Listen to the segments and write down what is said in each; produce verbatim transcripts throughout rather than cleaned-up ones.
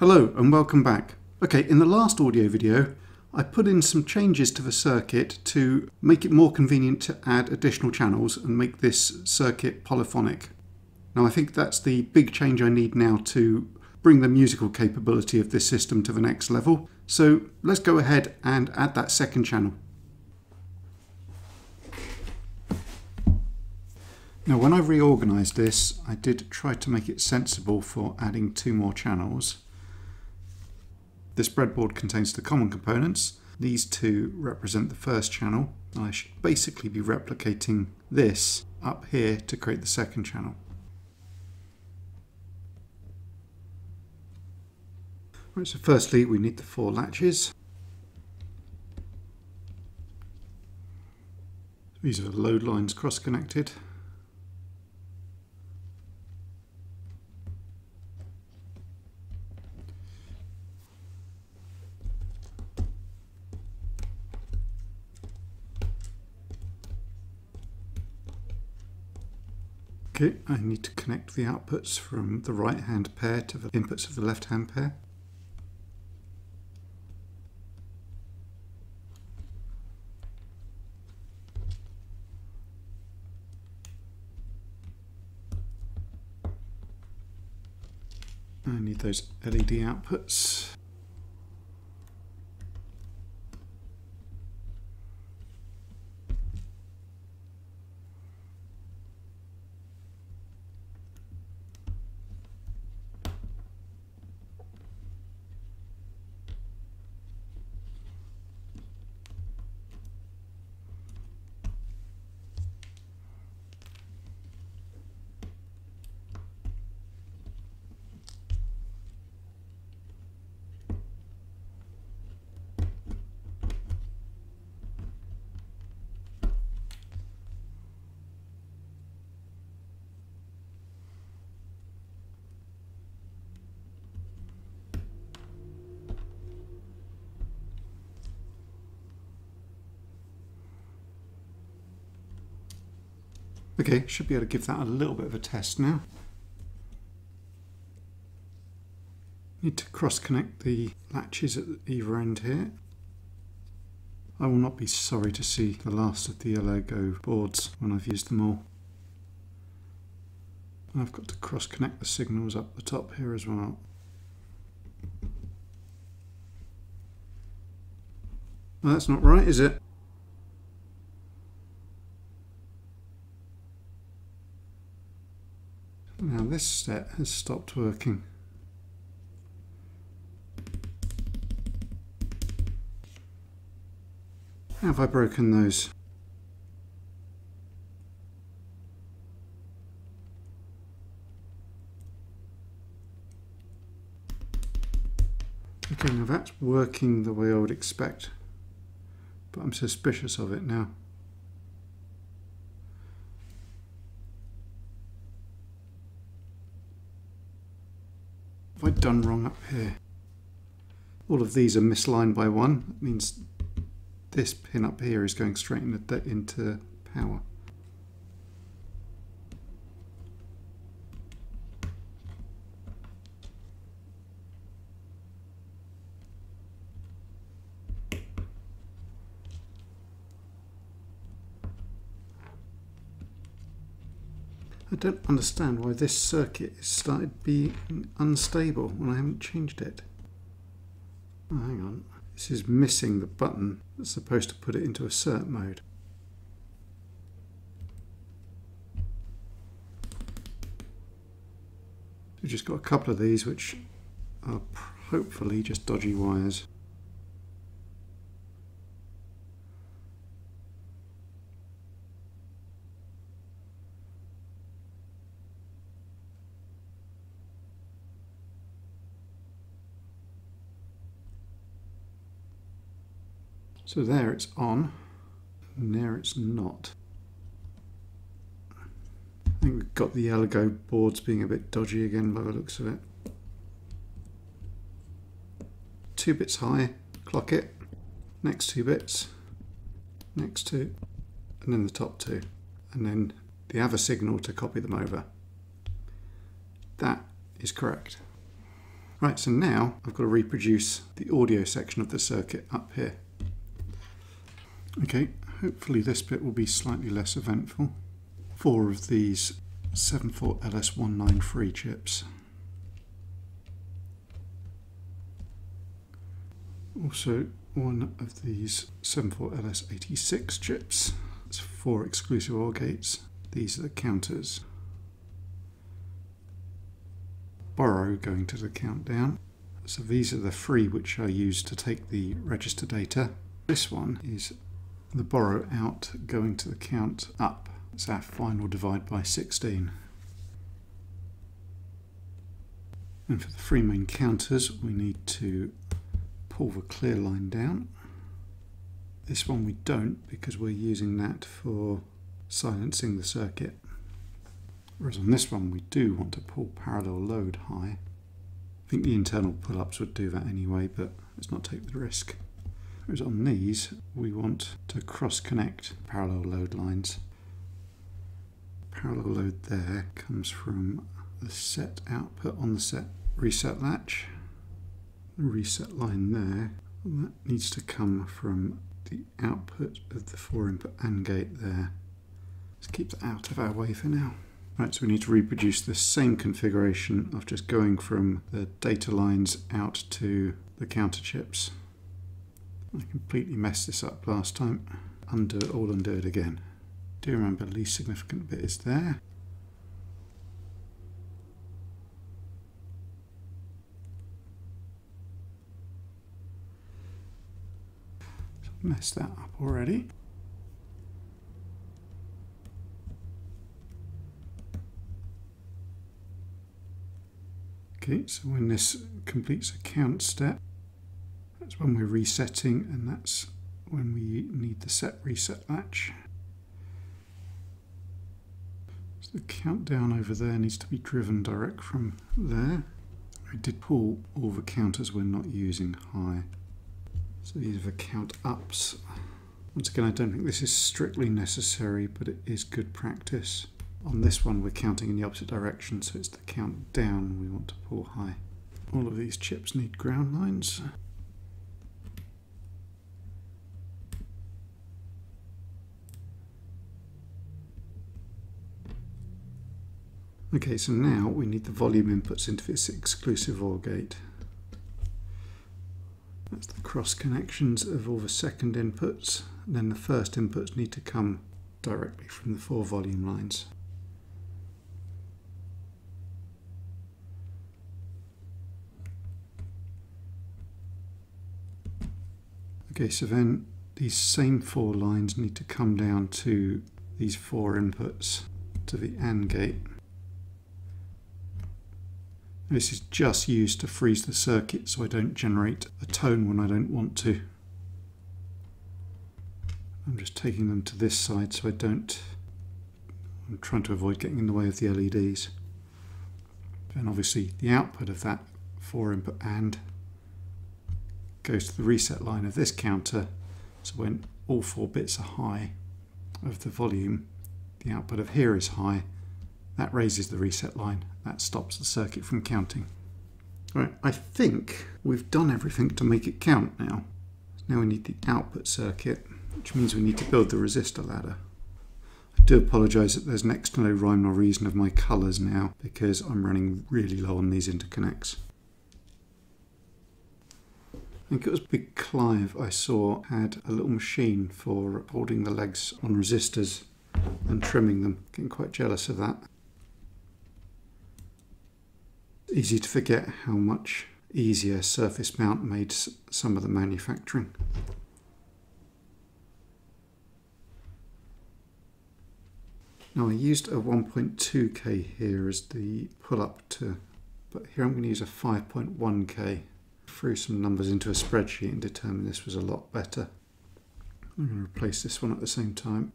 Hello and welcome back. Okay, in the last audio video I put in some changes to the circuit to make it more convenient to add additional channels and make this circuit polyphonic. Now I think that's the big change I need now to bring the musical capability of this system to the next level. So let's go ahead and add that second channel. Now when I reorganized this, I did try to make it sensible for adding two more channels. This breadboard contains the common components. These two represent the first channel. I should basically be replicating this up here to create the second channel. Right, so firstly we need the four latches. These are the load lines cross-connected. Okay, I need to connect the outputs from the right hand pair to the inputs of the left hand pair. I need those L E D outputs. Okay, should be able to give that a little bit of a test now. Need to cross-connect the latches at either end here. I will not be sorry to see the last of the L E D boards when I've used them all. I've got to cross-connect the signals up the top here as well. Well, that's not right, is it? Now this set has stopped working. How have I broken those? Okay, now that's working the way I would expect, but I'm suspicious of it now. Have I done wrong up here? All of these are misaligned by one. That means this pin up here is going straight into power. I don't understand why this circuit has started being unstable when I haven't changed it. Oh, hang on, this is missing the button that's supposed to put it into assert mode. We've just got a couple of these which are hopefully just dodgy wires. So there it's on, and there it's not. I think we've got the L E D boards being a bit dodgy again by the looks of it. Two bits high, clock it, next two bits, next two, and then the top two. And then the other signal to copy them over. That is correct. Right, so now I've got to reproduce the audio section of the circuit up here. Okay, hopefully this bit will be slightly less eventful. Four of these seven four L S one ninety-three chips. Also one of these seven four L S eighty-six chips. It's four exclusive O R gates. These are the counters. Borrow going to the countdown. So these are the three which are used to take the register data. This one is the borrow out going to the count up. It's our final divide by sixteen. And for the three main counters, we need to pull the clear line down. This one we don't, because we're using that for silencing the circuit. Whereas on this one we do want to pull parallel load high. I think the internal pull-ups would do that anyway, but let's not take the risk. Whereas on these we want to cross-connect parallel load lines. Parallel load there comes from the set output on the set reset latch. The reset line there, that needs to come from the output of the four input AND gate there. Let's keep that out of our way for now. Right, so we need to reproduce the same configuration of just going from the data lines out to the counter chips. I completely messed this up last time. Undo it all, undo it again. Do remember the least significant bit is there. So I've messed that up already. Okay, so when this completes a count step, that's when we're resetting, and that's when we need the set reset latch. So the countdown over there needs to be driven direct from there. I did pull all the counters we're not using high. So these are the count ups. Once again, I don't think this is strictly necessary, but it is good practice. On this one we're counting in the opposite direction, so it's the count down we want to pull high. All of these chips need ground lines. Okay, so now we need the volume inputs into this exclusive O R gate. That's the cross connections of all the second inputs, and then the first inputs need to come directly from the four volume lines. Okay, so then these same four lines need to come down to these four inputs to the AND gate. This is just used to freeze the circuit so I don't generate a tone when I don't want to. I'm just taking them to this side so I don't, I'm trying to avoid getting in the way of the L E Ds. Then obviously the output of that four input AND goes to the reset line of this counter, so when all four bits are high of the volume, the output of here is high. That raises the reset line, that stops the circuit from counting. Alright, I think we've done everything to make it count now. Now we need the output circuit, which means we need to build the resistor ladder. I do apologise that there's next to no rhyme or reason of my colours now, because I'm running really low on these interconnects. I think it was Big Clive I saw had a little machine for holding the legs on resistors and trimming them. Getting quite jealous of that. Easy to forget how much easier surface mount made some of the manufacturing. Now I used a one point two K here as the pull-up to, but here I'm going to use a five point one K. Threw some numbers into a spreadsheet and determined this was a lot better. I'm going to replace this one at the same time.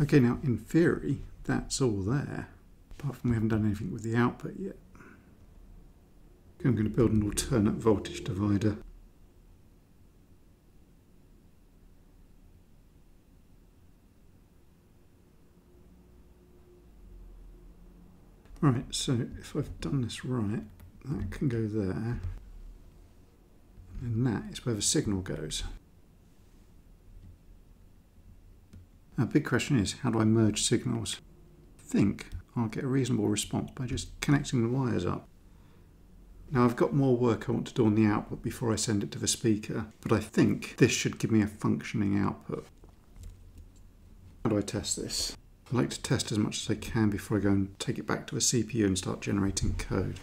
Okay, now in theory that's all there, apart from we haven't done anything with the output yet. Okay, I'm going to build an alternate voltage divider. Right, so if I've done this right, that can go there, and that is where the signal goes. Now, big question is, how do I merge signals? I think I'll get a reasonable response by just connecting the wires up. Now, I've got more work I want to do on the output before I send it to the speaker, but I think this should give me a functioning output. How do I test this? I like to test as much as I can before I go and take it back to a C P U and start generating code.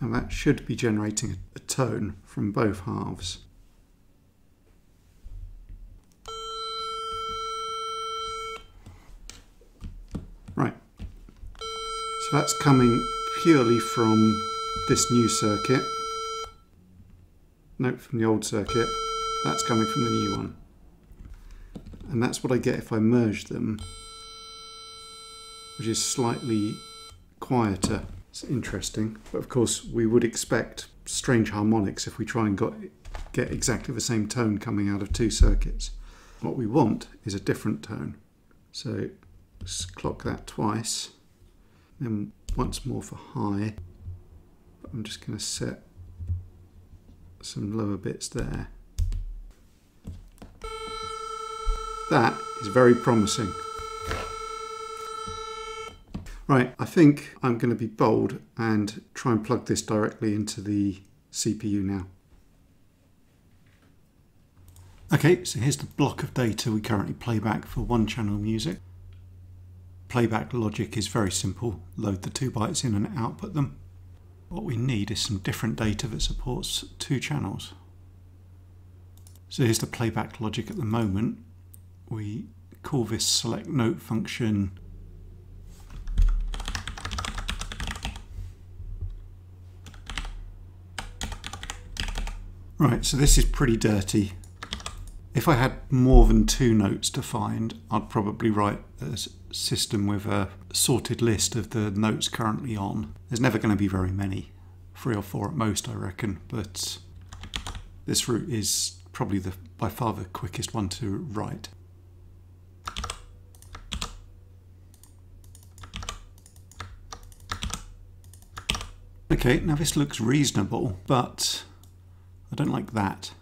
And that should be generating a tone from both halves. Right, so that's coming purely from this new circuit. Nope, from the old circuit. That's coming from the new one. And that's what I get if I merge them, which is slightly quieter. It's interesting, but of course we would expect strange harmonics if we try and got, get exactly the same tone coming out of two circuits. What we want is a different tone. So let's clock that twice, then once more for high. I'm just going to set some lower bits there. That is very promising. Right, I think I'm going to be bold and try and plug this directly into the C P U now. Okay, so here's the block of data we currently play back for one channel music. Playback logic is very simple. Load the two bytes in and output them. What we need is some different data that supports two channels. So here's the playback logic at the moment. We call this select note function . Right, so this is pretty dirty. If I had more than two notes to find, I'd probably write a system with a sorted list of the notes currently on. There's never going to be very many, three or four at most, I reckon, but this route is probably the by far the quickest one to write. Okay, now this looks reasonable, but I don't like that.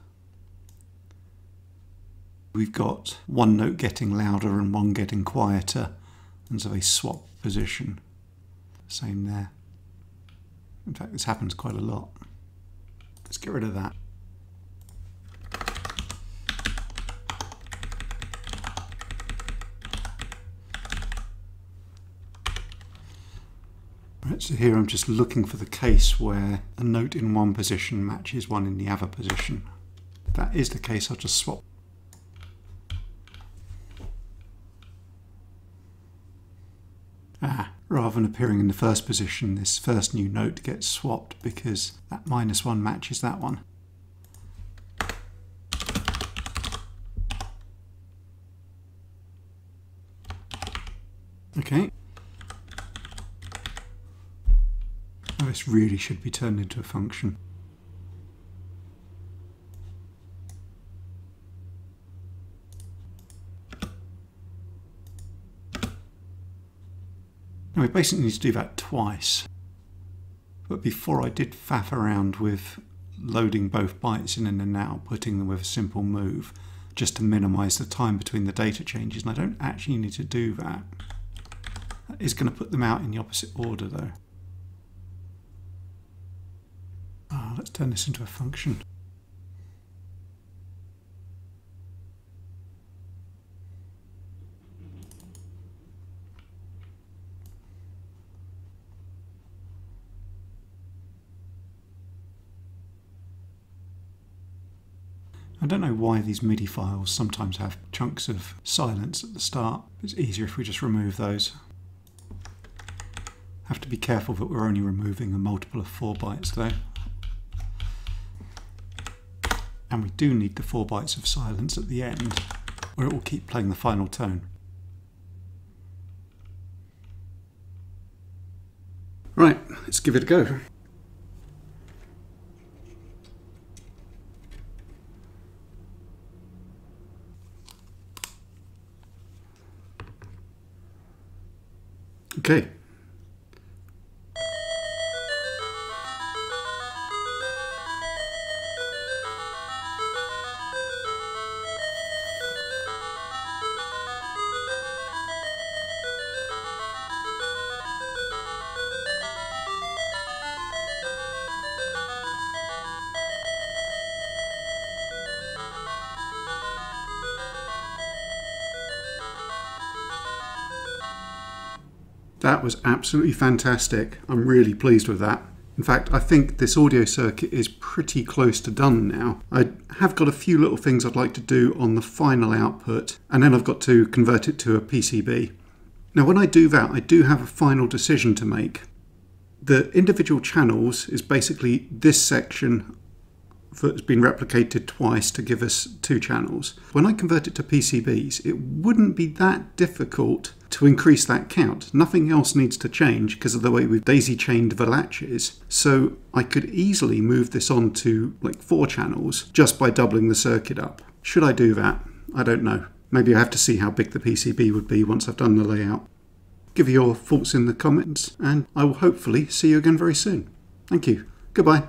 We've got one note getting louder and one getting quieter, and so they swap position. Same there. In fact, this happens quite a lot. Let's get rid of that. So here I'm just looking for the case where a note in one position matches one in the other position. If that is the case, I'll just swap. Ah, rather than appearing in the first position, this first new note gets swapped because that minus one matches that one. Okay. This really should be turned into a function. Now we basically need to do that twice. But before I did faff around with loading both bytes in and out, putting them with a simple move, just to minimize the time between the data changes, and I don't actually need to do that. That is going to put them out in the opposite order though. Let's turn this into a function. I don't know why these MIDI files sometimes have chunks of silence at the start. It's easier if we just remove those. Have to be careful that we're only removing a multiple of four bytes though. And we do need the four bytes of silence at the end, where it will keep playing the final tone. Right, let's give it a go. Okay. That was absolutely fantastic. I'm really pleased with that. In fact, I think this audio circuit is pretty close to done now. I have got a few little things I'd like to do on the final output, and then I've got to convert it to a P C B. Now, when I do that, I do have a final decision to make. The individual channels is basically this section that has been replicated twice to give us two channels. When I convert it to P C Bs, it wouldn't be that difficult to increase that count. Nothing else needs to change because of the way we've daisy-chained the latches. So I could easily move this on to like four channels just by doubling the circuit up. Should I do that? I don't know. Maybe I have to see how big the P C B would be once I've done the layout. Give your thoughts in the comments, and I will hopefully see you again very soon. Thank you. Goodbye.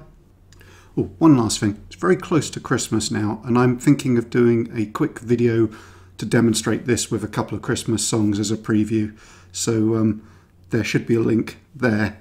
Oh, one last thing. It's very close to Christmas now, and I'm thinking of doing a quick video to demonstrate this with a couple of Christmas songs as a preview. So um, there should be a link there.